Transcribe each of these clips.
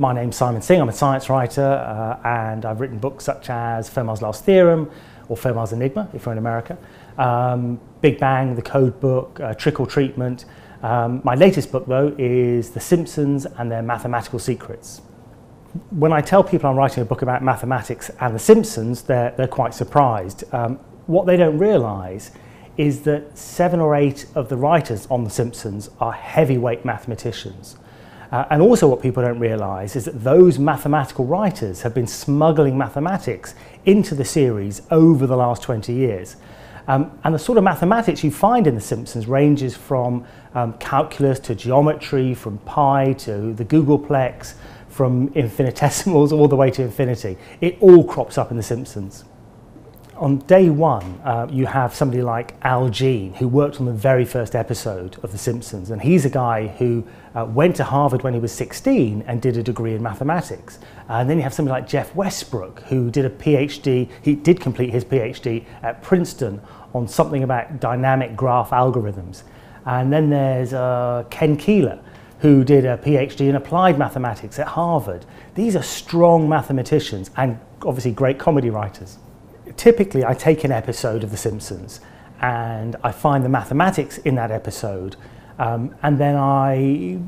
My name's Simon Singh, I'm a science writer, and I've written books such as Fermat's Last Theorem, or Fermat's Enigma, if you're in America, Big Bang, The Code Book, Trick or Treatment. My latest book, though, is The Simpsons and Their Mathematical Secrets. When I tell people I'm writing a book about mathematics and The Simpsons, they're quite surprised. What they don't realise is that 7 or 8 of the writers on The Simpsons are heavyweight mathematicians. And also what people don't realise is that those mathematical writers have been smuggling mathematics into the series over the last 20 years. And the sort of mathematics you find in The Simpsons ranges from calculus to geometry, from pi to the googolplex, from infinitesimals all the way to infinity. It all crops up in The Simpsons. On day 1, you have somebody like Al Jean, who worked on the very first episode of The Simpsons, and he's a guy who went to Harvard when he was 16 and did a degree in mathematics. And then you have somebody like Jeff Westbrook, who did a PhD, he did complete his PhD at Princeton on something about dynamic graph algorithms. And then there's Ken Keeler, who did a PhD in applied mathematics at Harvard. These are strong mathematicians and obviously great comedy writers. Typically, I take an episode of The Simpsons and I find the mathematics in that episode, and then I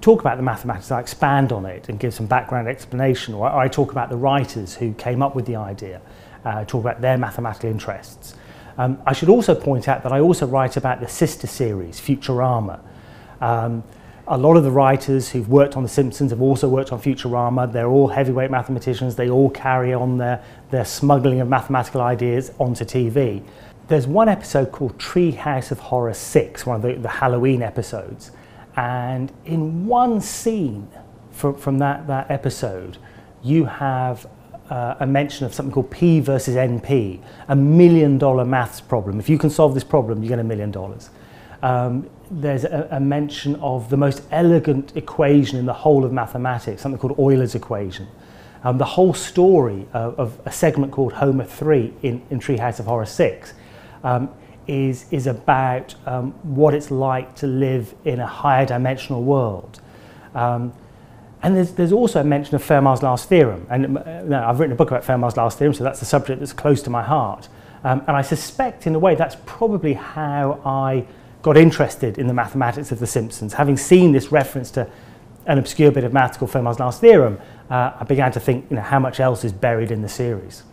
talk about the mathematics, I expand on it and give some background explanation, or I talk about the writers who came up with the idea, talk about their mathematical interests. I should also point out that I also write about the sister series, Futurama. A lot of the writers who've worked on The Simpsons have also worked on Futurama. They're all heavyweight mathematicians. They all carry on their smuggling of mathematical ideas onto TV. There's one episode called Treehouse of Horror 6, one of the Halloween episodes. And in one scene from that episode, you have a mention of something called P versus NP, a $1 million maths problem. If you can solve this problem, you get $1 million. There's a mention of the most elegant equation in the whole of mathematics, something called Euler's equation. The whole story of a segment called Homer 3 in Treehouse of Horror 6 is about what it's like to live in a higher dimensional world. And there's also a mention of Fermat's Last Theorem. And I've written a book about Fermat's Last Theorem, so that's the subject that's close to my heart. And I suspect, in a way, that's probably how I got interested in the mathematics of The Simpsons. Having seen this reference to an obscure bit of maths called Fermat's Last Theorem, I began to think, how much else is buried in the series.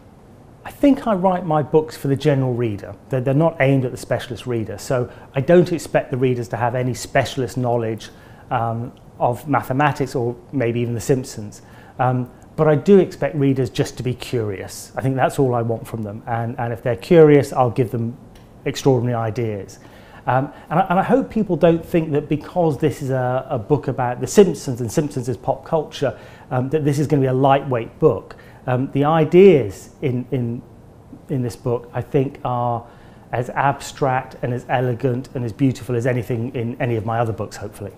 I think I write my books for the general reader. They're not aimed at the specialist reader, so I don't expect the readers to have any specialist knowledge of mathematics or maybe even The Simpsons. But I do expect readers just to be curious. I think that's all I want from them. And if they're curious, I'll give them extraordinary ideas. And I hope people don't think that because this is a book about The Simpsons and Simpsons is pop culture, that this is going to be a lightweight book. The ideas in this book, I think, are as abstract and as elegant and as beautiful as anything in any of my other books, hopefully.